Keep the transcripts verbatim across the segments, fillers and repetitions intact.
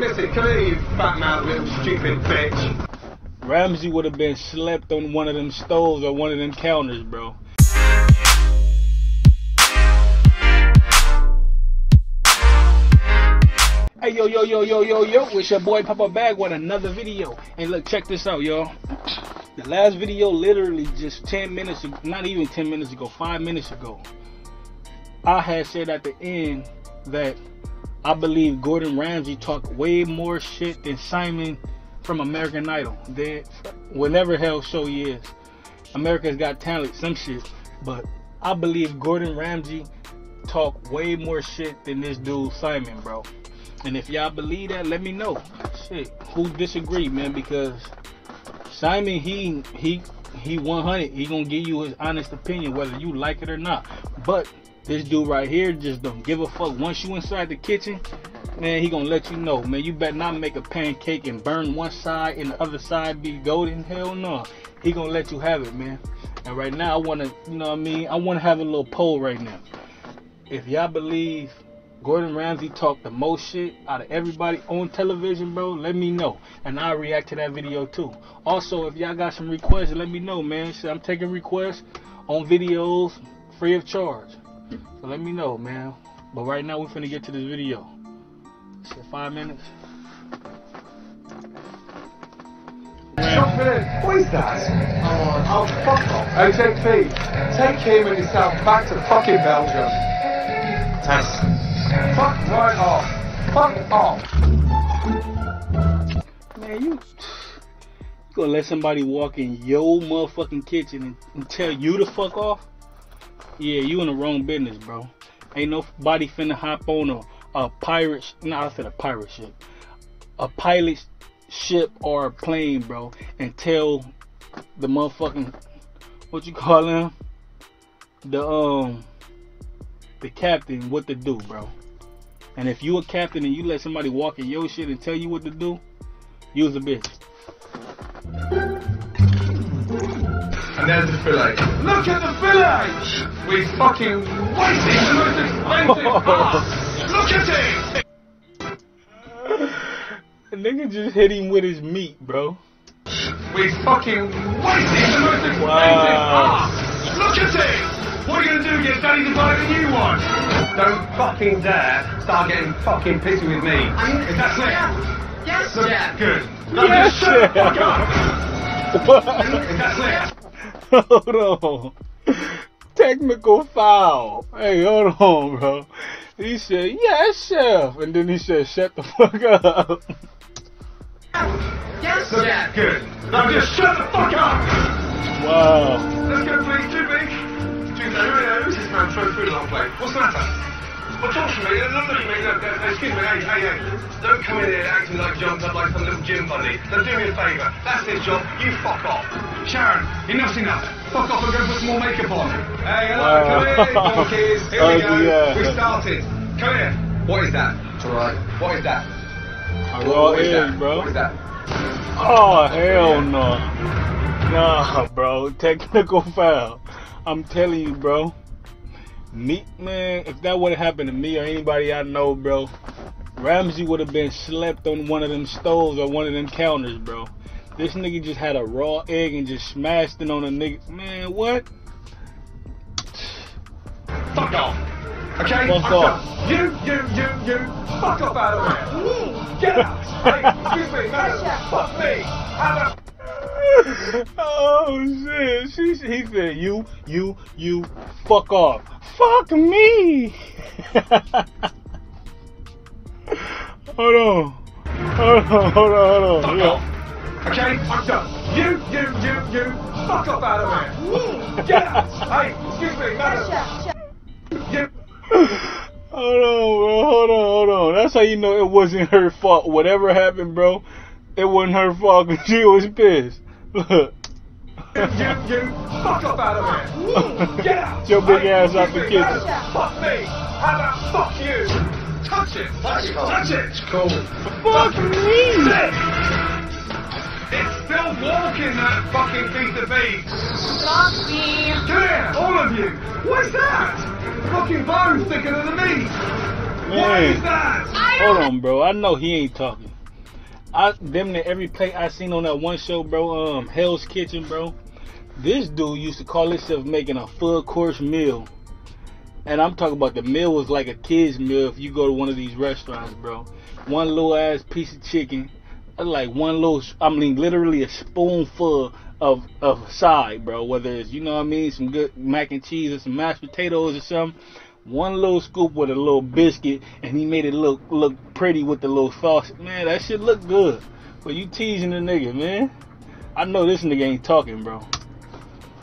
Listen, come here, you fat mouth little stupid bitch. Ramsay would have been slept on one of them stoves or one of them counters, bro. Hey, yo, yo, yo, yo, yo, yo, it's your boy Papa Bag with another video. And look, check this out, y'all. The last video literally just ten minutes, not even ten minutes ago, five minutes ago, I had said at the end that I believe Gordon Ramsay talked way more shit than Simon from American Idol, than whatever hell show he is, America's Got Talent, some shit. But I believe Gordon Ramsay talked way more shit than this dude Simon, bro. And if y'all believe that, let me know. Shit, who disagree, man? Because Simon, he he he one hundred. He gonna give you his honest opinion, whether you like it or not. But this dude right here just don't give a fuck. Once you inside the kitchen, man, he gonna let you know. Man, you better not make a pancake and burn one side and the other side be golden. Hell no. He gonna let you have it, man. And right now, I wanna, you know what I mean? I wanna have a little poll right now. If y'all believe Gordon Ramsay talked the most shit out of everybody on television, bro, let me know. And I'll react to that video too. Also, if y'all got some requests, let me know, man. So I'm taking requests on videos free of charge. So let me know, man. But right now we're finna get to this video. It's five minutes. What is that? Oh, oh fuck off. O T P, take him and yourself back to fucking Belgium. Test. Fuck right off. Fuck off. Man, you, you gonna let somebody walk in your motherfucking kitchen and, and tell you to fuck off? Yeah, you in the wrong business, bro. Ain't nobody finna hop on a, a pirate, nah, I said a pirate ship. A pilot ship or a plane, bro, and tell the motherfucking, what you call him? The, um, the captain what to do, bro. And if you a captain and you let somebody walk in your shit and tell you what to do, you's a bitch. And there's the fillet. Look at the fillet! We fucking wasted the most expensive part! Look at it! The nigga just hit him with his meat, bro. We fucking wasted the most expensive part! Wow. Look at it! What are you gonna do? Get Daddy to buy the new one? Don't fucking dare start getting fucking pissy with me. Is that clear? Yes, yeah. Yes. Good. Yes, yeah. Fuck up! Is that clear? Hold on. Technical foul. Hey, hold on, bro. He said, yes, chef. And then he said, shut the fuck up. Yes, so, chef. Good. Now just shut the fuck up. Wow. Let's go, please. Two big. Two Oreos. This man throws food on the plate. What's the matter? Well, talk to me. Don't look at me. Don't, don't, excuse me. Hey, hey, hey. Don't come in here acting like jumped up like some little gym buddy. Now do me a favour. That's his job. You fuck off. Sharon, enough's enough. Fuck off and go put some more makeup on. Hey, hello, wow. Come here, donkeys. Here we go. Yeah. We started. Come here. What is that? Alright. What is that? What, what is that, bro? What is that? Oh, oh hell no. Nah, bro. Technical foul. I'm telling you, bro. Me, man, if that would have happened to me or anybody I know, bro, Ramsay would have been slept on one of them stoves or one of them counters, bro. This nigga just had a raw egg and just smashed it on a nigga. Man, what? Fuck off. Okay? Fuck, fuck off. off. You, you, you, you. Fuck off out of here. Get out. Hey, excuse me, man. Fuck me. Out of oh, shit. She, he said, you, you, you. Fuck off. Fuck me. Hold on. Hold on, hold on, hold on. Fuck yeah. off. Okay, fuck up. You, you, you, you, fuck up out of here. Get out. Hey, excuse me, madam. Hold on, bro. Hold on, hold on. That's how you know it wasn't her fault. Whatever happened, bro, it wasn't her fault because she was pissed. Look. You, you, you, fuck up out of here. Get out. Your big hey, ass out the kitchen. Madam. Fuck me. How about fuck you? Touch it. Touch it. Touch it. Cool. Fuck, fuck me. It. It's still walking, that fucking piece of meat. Fuck me. Come here, all of you. What's that? Fucking bone sticking in the meat. Man, hold on, bro. I know he ain't talking. I damn near every plate I seen on that one show, bro. Um, Hell's Kitchen, bro. This dude used to call himself making a full course meal, and I'm talking about the meal was like a kid's meal. If you go to one of these restaurants, bro, one little ass piece of chicken, like one little, I mean, literally a spoonful of of side, bro. Whether it's, you know what I mean, some good mac and cheese or some mashed potatoes or something. One little scoop with a little biscuit, and he made it look look pretty with the little sauce. Man, that shit look good. But you teasing the nigga, man. I know this nigga ain't talking, bro. No,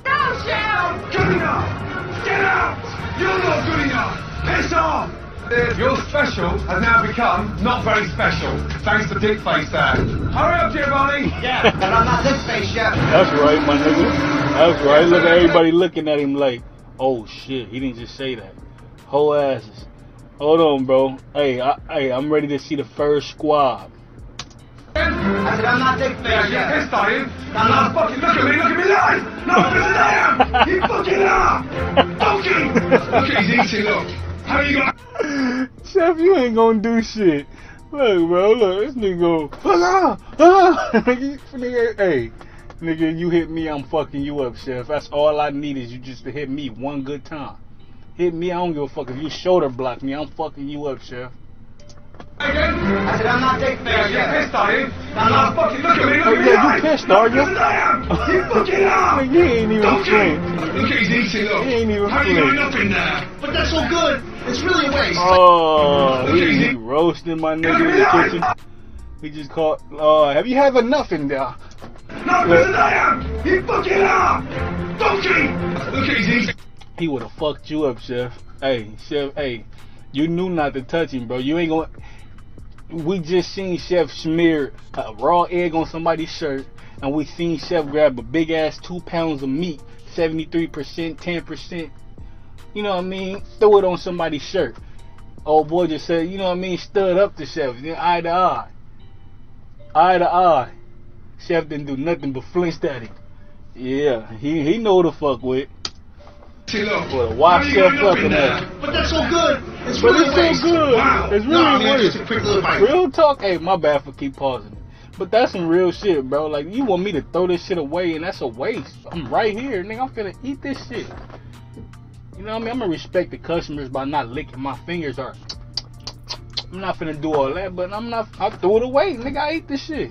Shell! Good enough! Get out! You're not good enough! Piss off! Your special has now become not very special, thanks to Dick Face there. Hurry up, Giovanni! Yeah, and I'm not this face yet. That's right, my nigga. That's right. Look at everybody looking at him like, oh shit, he didn't just say that. Whole asses. Hold on, bro. Hey, I, hey, I'm ready to see the first squad. I said, I'm not taking that shit. I'm not fucking look at me, look at me live. No, I am. You fucking are. Fucking. Look at his eating, look. How are you gonna? Chef, you ain't gonna do shit. Look, bro, look, this nigga go, ah, ah. Nigga, hey, nigga, you hit me, I'm fucking you up, Chef. That's all I need is you just to hit me one good time. Hit me, I don't give a fuck if you shoulder block me, I'm fucking you up, Chef. I said, I'm not taking that shit. You're pissed, are you? I'm not fucking looking at me, look at me. Yeah, you pissed, are you? You fucking are! You ain't even flinch. Look at his eating, look. He ain't even How are you going up in there? But that's all good. It's really a waste. Oh, he's roasting my nigga in the kitchen. He just caught, oh, uh, have you had enough in there? No, listen, I am. You fucking are! Fucking! Look at his eating. He would have fucked you up, Chef. Hey, Chef, hey, you knew not to touch him, bro. You ain't gonna. We just seen Chef smear a raw egg on somebody's shirt, and we seen Chef grab a big ass two pounds of meat, seventy-three percent, ten percent, you know what I mean, throw it on somebody's shirt. Old boy just said, you know what I mean, stood up to Chef, then eye to eye. Eye to eye. Chef didn't do nothing but flinch at him. Yeah, he, he know what to fuck with. Well, wash yourself up in there. That. But that's so good. It's but really it's so good. Wow. It's really no, man, just a quick little bite. Real talk. Hey, my bad for keep pausing it. But that's some real shit, bro. Like, you want me to throw this shit away, and that's a waste. I'm right here, nigga. I'm finna eat this shit. You know what I mean? I'm gonna respect the customers by not licking my fingers. Or I'm not finna do all that. But I'm not. I threw it away, nigga. I ate this shit.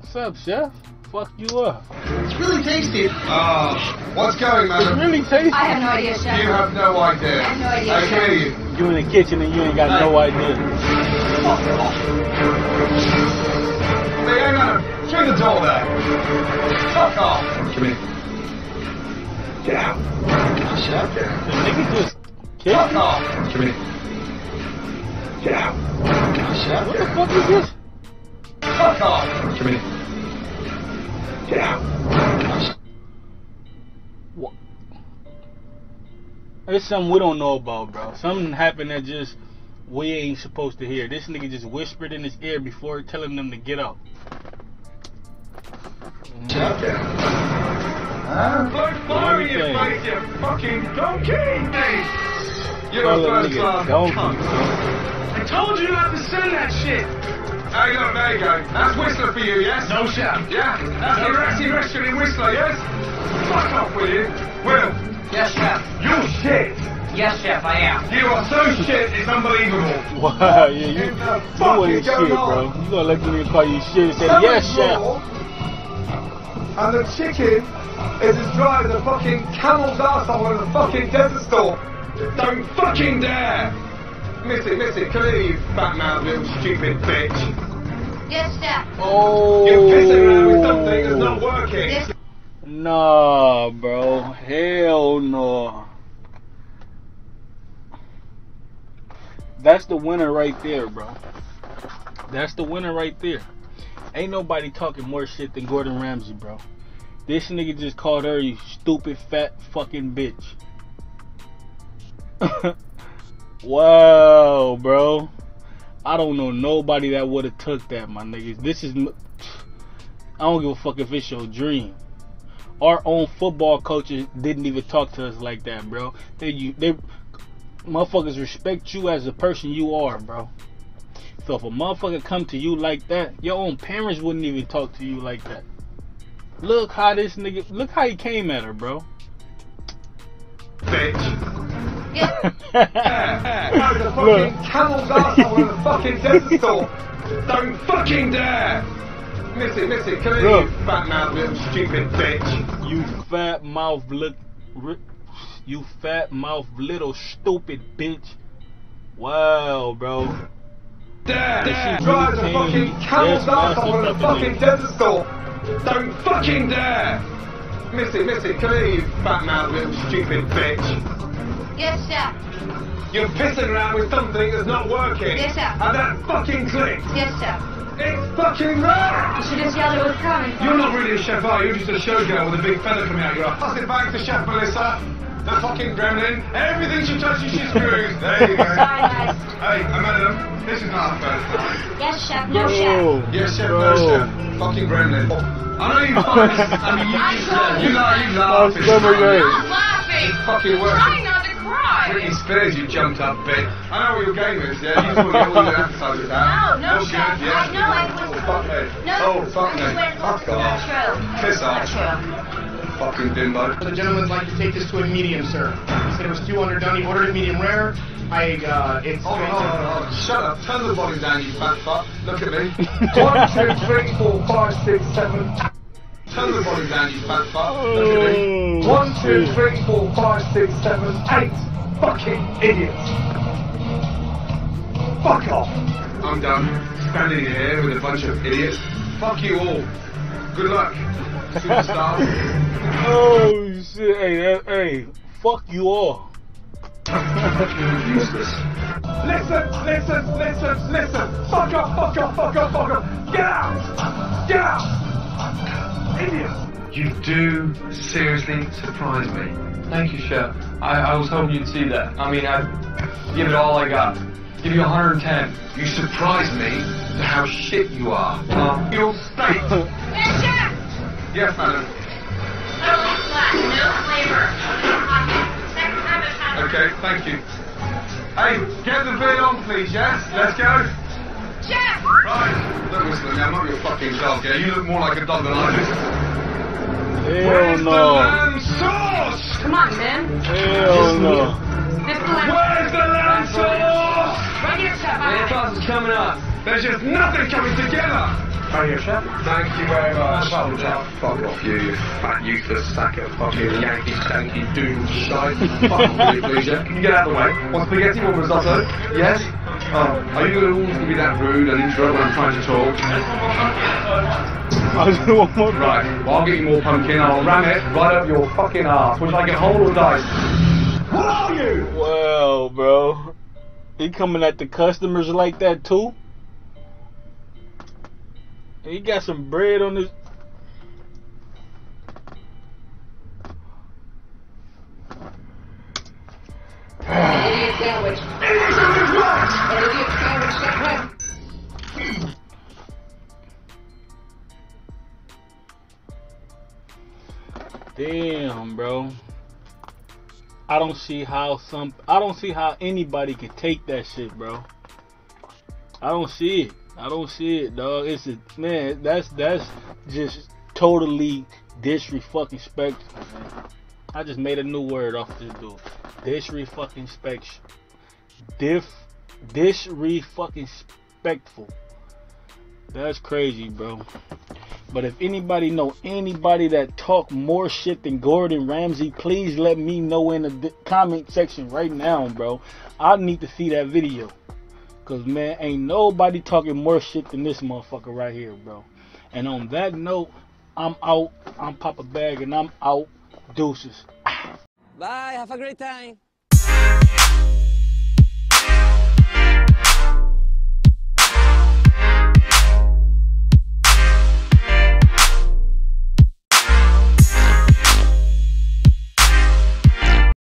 What's up, Chef? Fuck you up. It's really tasty. Uh, what's going, man? It's really tasty. I have no idea, Chef. You have no idea. I have no idea. Okay. Chef. You in the kitchen and you ain't got no, no idea. Fuck off. Hey, hey, man. Through the door there. Fuck off. Come in. Get out. Chef. The nigga just kicked. Fuck off. Come in. Get out. Chef. What the fuck is this? Fuck off. Come in. Get out. What? There's something we don't know about, bro. Something happened that just we ain't supposed to hear. This nigga just whispered in his ear before telling them to get out. Get out. Huh? Don't worry, you fucking donkey! You're a first class cunt. I told you not to send that shit! Hey, look, there you go. That's Whistler for you, yes? No, Chef. Yeah? That's no, the ratty restaurant in Whistler, yes? Fuck off, will you? Will. Yes, Chef. You're shit. Yes, Chef, I am. You are so shit, it's unbelievable. Wow, yeah, you... You ain't shit, bro. You gonna let me call you shit and say, yes, Chef. And the chicken is as dry as a fucking camel's arsehole in a fucking desert store. Don't fucking dare! Miss it, miss it. Come here, you fat-mouthed little stupid bitch. Yes, Chef. Oh. You're pissing around with something that's not working. Yes. Nah, bro. Hell no. That's the winner right there, bro. That's the winner right there. Ain't nobody talking more shit than Gordon Ramsay, bro. This nigga just called her, you stupid, fat, fucking bitch. Wow, bro. I don't know nobody that would have took that, my niggas. This is... I don't give a fuck if it's your dream. Our own football coaches didn't even talk to us like that, bro. They, they Motherfuckers respect you as the person you are, bro. So if a motherfucker come to you like that, your own parents wouldn't even talk to you like that. Look how this nigga, look how he came at her, bro. Bitch. Yeah. yeah. Look. The fucking camel's asshole in the fucking desert store. Don't fucking dare. Miss it, miss it. Come here, you fat mouth little stupid bitch. You fat mouth look. You fat mouth little stupid bitch. Wow, bro. Dad, Dad. Drive the fucking camel's asshole in the fucking desert store. Don't fucking dare! Miss it, miss it, come here, you fat mouth little stupid bitch. Yes, sir. You're pissing around with something that's not working. Yes, sir. And that fucking clicks. Yes, sir. It's fucking wrong! You should just yell it was coming. You're not really a chef, are you? You're just a showgirl with a big fella coming out. You're a fucking bag for Chef Melissa. The fucking gremlin. Everything she touches, she screws. There you go. Sorry, guys. Hey, madam, this is not our first time. Yes, chef. No, Yo, chef. Yes, chef. Bro. No, chef. Fucking gremlin. I know you fucking... I mean, you just... You know, you laugh. I'm not laughing. It's fucking working. I'm trying not to cry. Pretty spares you jumped up, bitch. I know what your game is, yeah? You just want to get all your appetite with that. No, no, no chef. Good, yeah? I know, I was... Oh, fuck me. No, oh, fuck me. Fuck off. Piss off. Fucking dimbo. The gentleman's like to take this to a medium, sir. He said it was too underdone. He ordered a medium rare. I, uh, it's... Hold on, hold on, hold on. Shut up. Turn the body down, you fat fuck. Look at me. One, two, three, four, five, six, seven. Turn the body down, you fat fuck. Look at me. One, two, three, four, five, six, seven, eight. Fucking idiots. Fuck off. I'm done. Standing here with a bunch of idiots. Fuck you all. Good luck. Oh shit, hey, hey, hey, fuck you all. Useless. Listen, listen, listen, listen. Fuck off, fuck off, fuck off, fuck off. Get out! Get out! Idiot! You do seriously surprise me. Thank you, Chef. I, I was hoping you'd see that. I mean, I give it all I got. Give you a hundred and ten. You surprise me to how shit you are. Uh, your state. Hey, Chef! Yes, madam. No flat, no flavor. Second time I've had it. Okay, thank you. Hey, get the beer on, please, yes? Let's go. Chef! Right. Look, Whistler, now, I'm not your fucking dog, yeah? You look more like a dog than I do. Hell Where's no. the lamb sauce? Come on, man. Hell no. Where's the lamb sauce? Right here, Chef. The lamb sauce is coming up. There's just nothing coming together. Thank you very much. Fuck off, fuck off you, you fat useless sack of fucking Yankee tanky doom shite. Fuck off you, please, yeah? Can you get out of the way? One spaghetti, one risotto? Yes? Oh, are you always going to be that rude and interrupt when I'm trying to talk? I just want more. Right, well, I'll get you more pumpkin, I'll ram it right up your fucking ass. Would you like it whole or dice? What are you? Well, bro. He coming at the customers like that too? He got some bread on his. Idiot sandwich. Idiot sandwich what? Idiot sandwich what? Damn, bro. I don't see how some. I don't see how anybody could take that shit, bro. I don't see it. I don't see it, dog. It's a man. That's that's just totally disrespectful, man. I just made a new word off this dude. Disrespectful. Diff. Disrespectful. That's crazy, bro. But if anybody know anybody that talk more shit than Gordon Ramsay, please let me know in the comment section right now, bro. I need to see that video. Cause man, ain't nobody talking more shit than this motherfucker right here, bro. And on that note, I'm out. I'm Papa Bag and I'm out. Deuces. Bye. Have a great time.